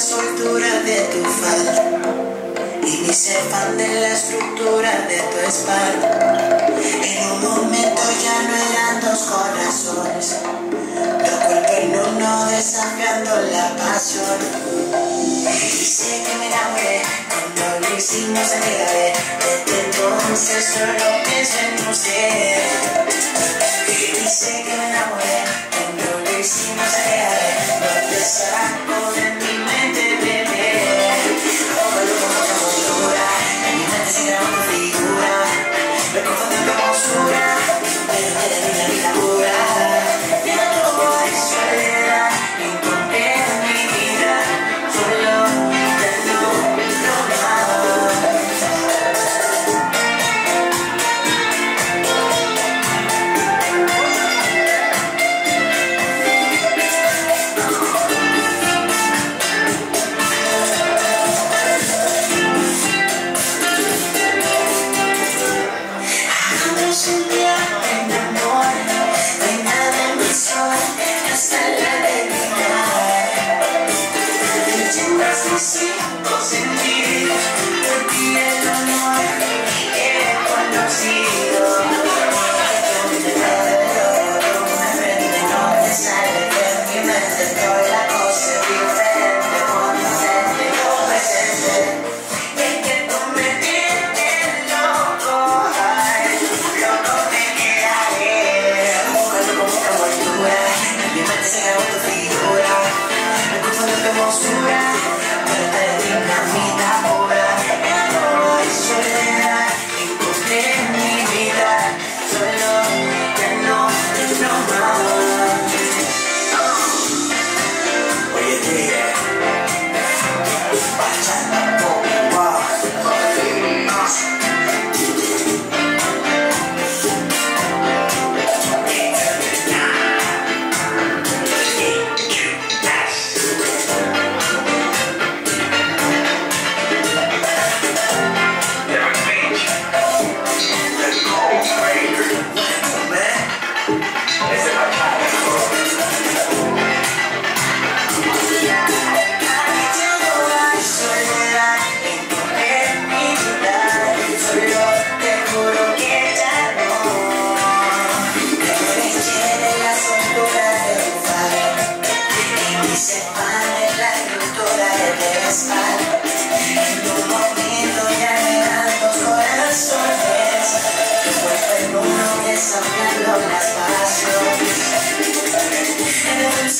soltura de tu falda y ni se fan de la estructura de tu espalda. En un momento ya no eran dos corazones, tu cuerpo en uno desafiando la pasión. Y sé que me enamoré cuando lo hicimos en mi bebé. Desde entonces solo pienso en usted. Y sé que me enamoré cuando lo hicimos en mi bebé. No te saco de mi mente, bebé. Óvalo como una moldura, en mi mente se graba tu figura. Me confundo con basura, pero me da la vida pura. Ya no voy soledad, ni encontré mi vida. Solo dando el problema.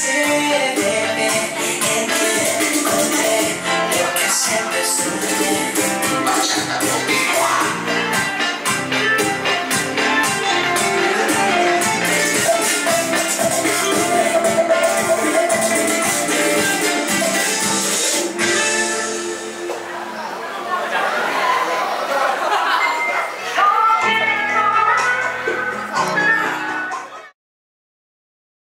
Sing